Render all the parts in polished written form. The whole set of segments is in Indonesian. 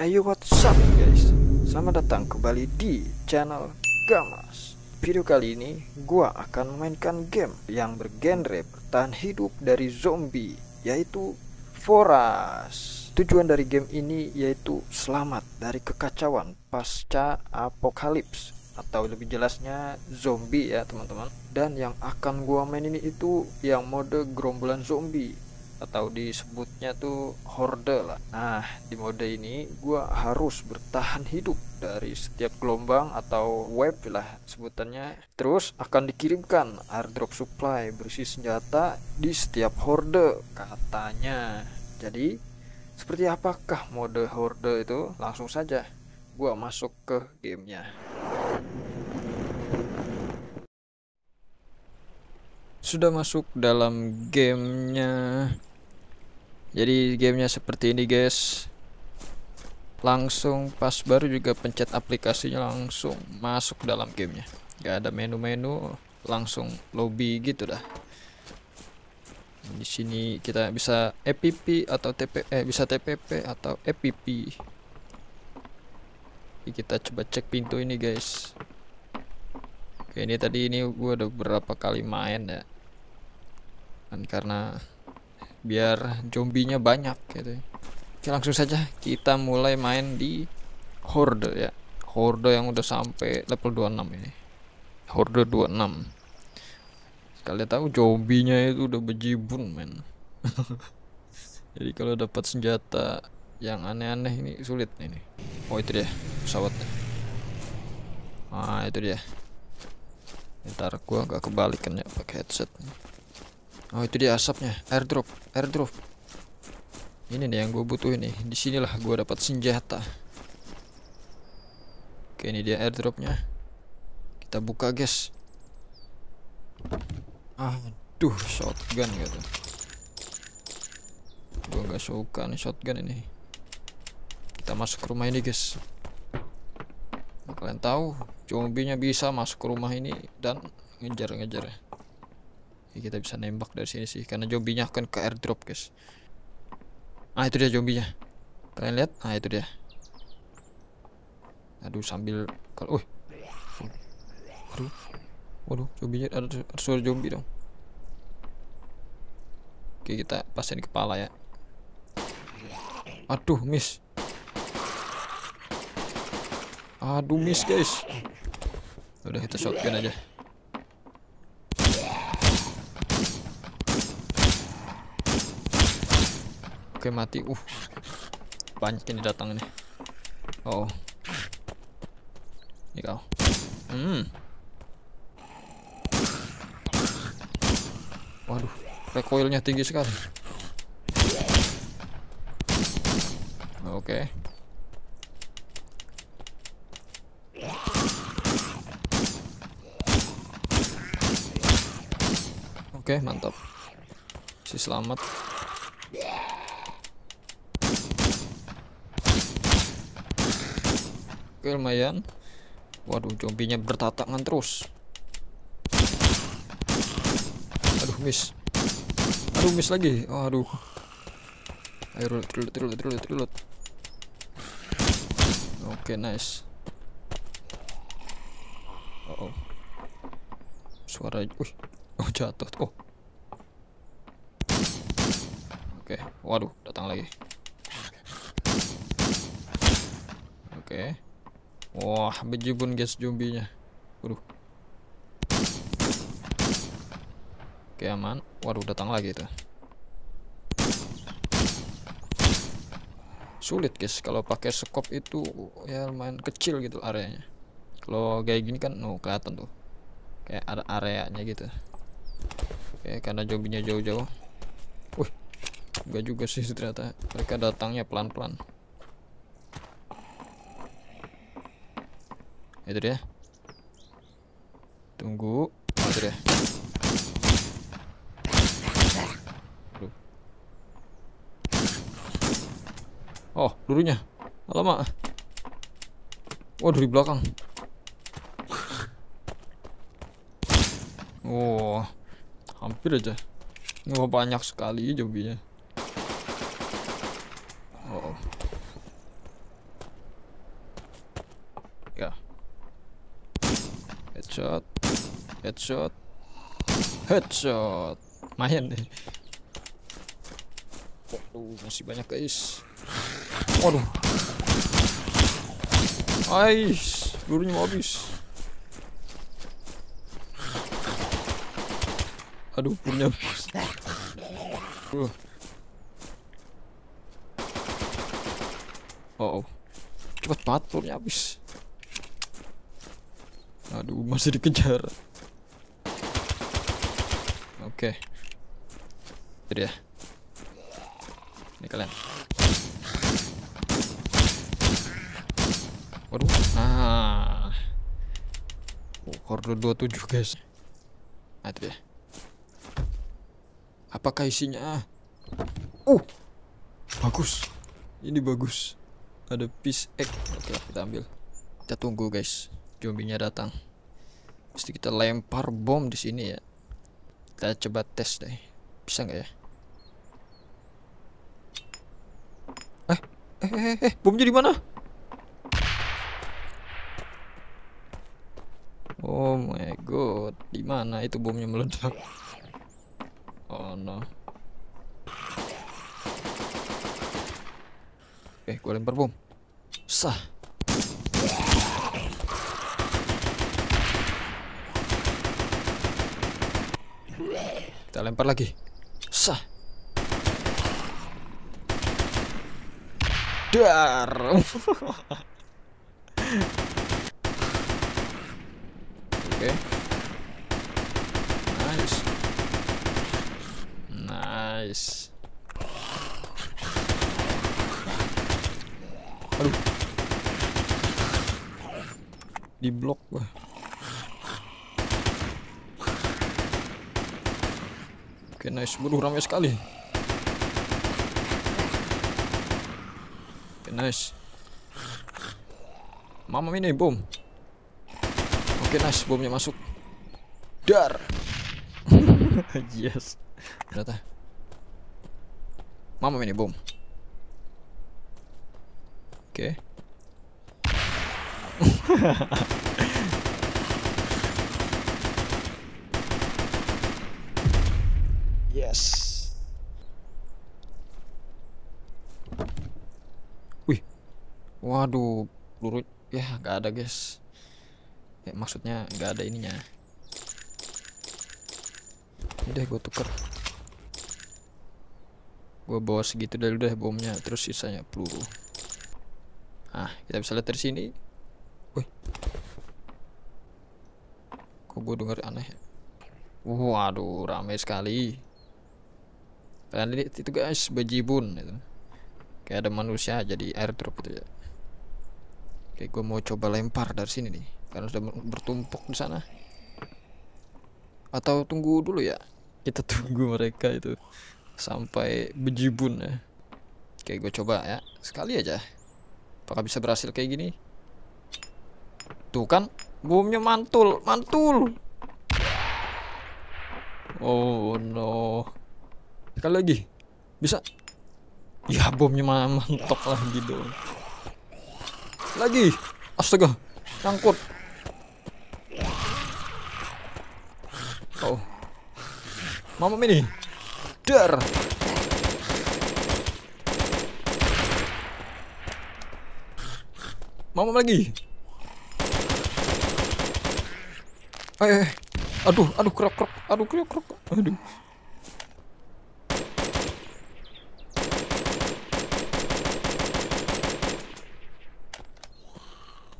Ayo what's up guys, selamat datang kembali di channel Gamas. Video kali ini gua akan memainkan game yang bergenre bertahan hidup dari zombie, yaitu Voraz. Tujuan dari game ini yaitu selamat dari kekacauan pasca apokalips, atau lebih jelasnya zombie ya teman-teman. Dan yang akan gua main ini itu yang mode gerombolan zombie, atau disebutnya tuh horde lah. Nah, di mode ini gua harus bertahan hidup dari setiap gelombang atau wave lah sebutannya. Terus akan dikirimkan airdrop supply berisi senjata di setiap horde katanya. Jadi seperti apakah mode horde itu? Langsung saja gua masuk ke gamenya. Sudah masuk dalam gamenya. Jadi gamenya seperti ini guys, langsung pas baru juga pencet aplikasinya langsung masuk dalam gamenya, gak ada menu-menu, langsung lobby gitu dah. Di sini kita bisa EPP atau TPP atau EPP. Jadi kita coba cek pintu ini guys. Oke, ini tadi ini gue udah berapa kali main ya, dan karena biar zombinya banyak gitu. Oke, langsung saja kita mulai main di horde ya. Horde yang udah sampai level 26 ini. Horde 26. Sekalian tahu zombinya itu udah bejibun men. Jadi kalau dapat senjata yang aneh-aneh ini sulit ini. Oh, itu dia pesawatnya. Nah, itu dia. Ntar gua nggak kebalikannya pakai headset. Oh, itu dia asapnya, airdrop. Ini nih yang gue butuhin nih. Disinilah gue dapat senjata. Oke, ini dia airdropnya. Kita buka guys. Aduh, shotgun gitu. Gue nggak suka nih shotgun ini. Kita masuk ke rumah ini guys. Kalian tahu zombinya bisa masuk ke rumah ini dan ngejar-ngejar. Kita bisa nembak dari sini sih, karena zombinya akan ke airdrop guys. Ah, itu dia zombinya, kalian lihat. Ah, itu dia. Aduh, sambil kalau waduh zombinya, ada suara zombie dong. Oke, kita pasin kepala ya. Aduh, miss. Aduh, miss guys. Udah, kita shotgun aja. Oke, mati. Banyak ini datang nih. Oh, ini kau. Waduh, recoilnya tinggi sekali. Oke. Oke, mantap. Si selamat. Oke, lumayan. Waduh, zombinya bertatangan terus. Aduh, miss. Aduh, miss lagi. Aduh. Ayo, reload. Oke, nice. Suara. Oh, jatuh. Oke, waduh, datang lagi. Oke. Wah, bejibun guys zombinya. Waduh. Oke, aman. Waduh, datang lagi itu. Sulit guys kalau pakai scope itu ya, lumayan kecil gitu areanya. Kalau kayak gini kan kelihatan tuh. Kayak ada areanya gitu. Oke, karena zombinya jauh-jauh. Enggak juga sih ternyata. Mereka datangnya pelan-pelan. Itu dia. Tunggu. Itu dia. Oh, lurunya. Alamak. Waduh, dari belakang. Oh, hampir aja. Wah, banyak sekali zombinya. Headshot, headshot, headshot. Main nih. Waduh, masih banyak guys. Waduh. Ais, lurunya mau habis. Aduh, lurunya habis. Oh, cepat banget lurunya habis. Aduh, masih dikejar. Oke. Jadi ya. Ini kalian. Waduh. Ah. Oh, kode 27, guys. Nah, itu ya. Apakah isinya? Bagus. Ini bagus. Ada piece egg. Oke, kita ambil. Kita tunggu, guys. Zombinya datang, mesti kita lempar bom di sini ya. Kita coba tes deh, bisa nggak ya? Bomnya di mana? Oh my god, di mana itu bomnya meledak? Oh no. Gua lempar bom. Sah. Kita lempar lagi. Sah. Dar. Oke. Nice. Nice. Aduh. Di blok gua. Oke, nice. Buruh, ramai sekali. Oke, nice. Mama ini bom. Oke, nice. Bomnya masuk. Dar. Yes. Ternyata. Mama ini bom. Oke. Yes. Wih. Waduh, peluru ya nggak ada, guys. Ya, maksudnya nggak ada ininya. Ini deh gue tuker. Gue bawa segitu dulu deh bomnya, terus sisanya peluru. Ah, kita bisa lihat dari sini. Wih. Kok gue dengar aneh ya? Waduh, ramai sekali. Kalian lihat itu guys, bejibun itu. Kayak ada manusia jadi airdrop gitu ya. Oke, gue mau coba lempar dari sini nih, karena sudah bertumpuk di sana. Atau tunggu dulu ya. Kita tunggu mereka itu sampai bejibun ya. Oke, gue coba ya, sekali aja. Apakah bisa berhasil kayak gini? Tuh kan, bomnya mantul, mantul. Oh no. Sekali lagi. Bisa. Ya, bomnya mantap lagi dong. Lagi. Astaga. Nyangkut. Oh. Mama ini. Dar. Mama lagi. Aduh, krok. Aduh.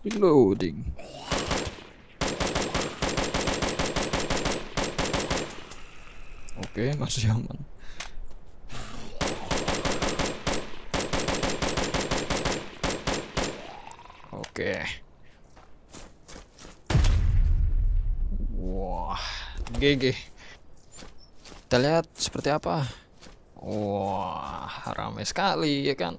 Reloading. Oke, masih aman. Oke. Wah, GG. Kita lihat seperti apa. Wah, ramai sekali ya kan.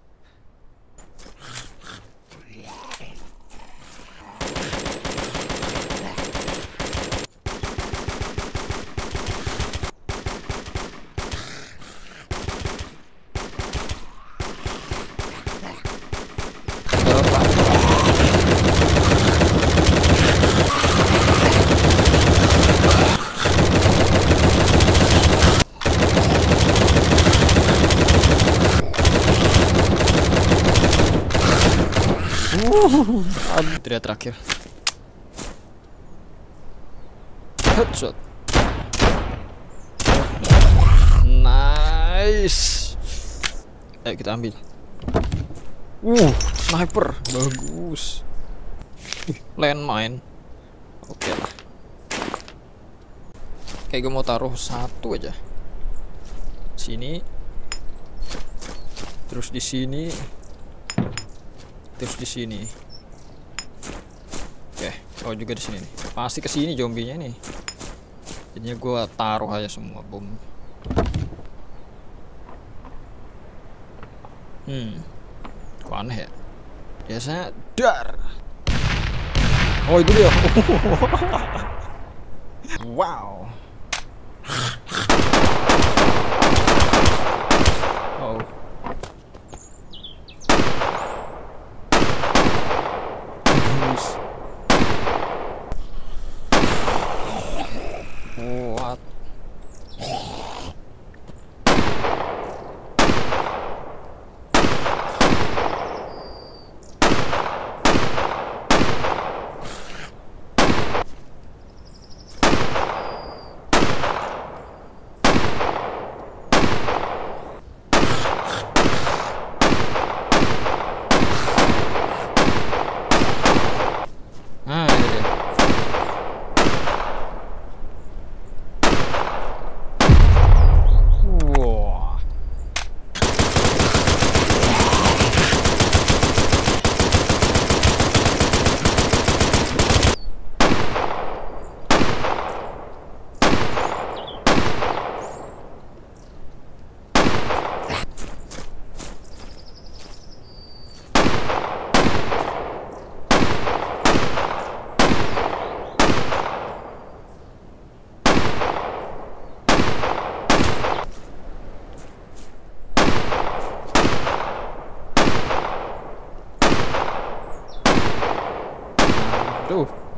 Tria tracker. Headshot. Nice. Ayo kita ambil. Sniper bagus. Landmine. Oke lah. Kayak gue mau taruh satu aja. Sini. Terus di sini. Terus di sini. Oke, oh juga di sini nih. Pasti ke sini zombinya nih. Jadinya gua taruh aja semua bom. Kok aneh ya? Biasanya dar. Oh, itu dia. Wow. Oh. What?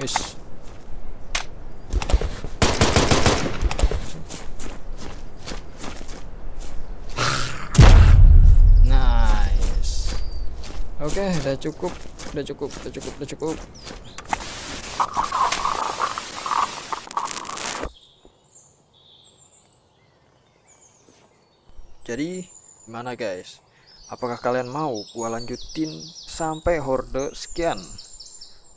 Wis. Nice. Oke, udah cukup. Jadi, gimana guys? Apakah kalian mau gua lanjutin sampai horde sekian?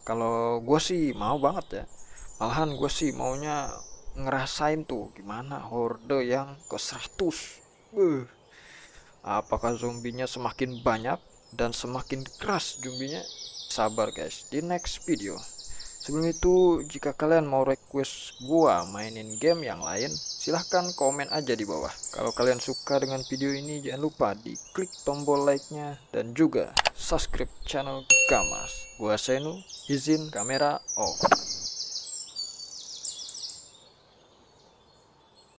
Kalau gue sih mau banget ya, malahan gue sih maunya ngerasain tuh gimana horde yang ke 100. Apakah zombinya semakin banyak dan semakin keras zombinya? Sabar guys, di next video. Sebelum itu, jika kalian mau request gue mainin game yang lain, silahkan komen aja di bawah. Kalau kalian suka dengan video ini, jangan lupa di klik tombol like-nya dan juga subscribe channel Gamas. Gua Senu, izin kamera off.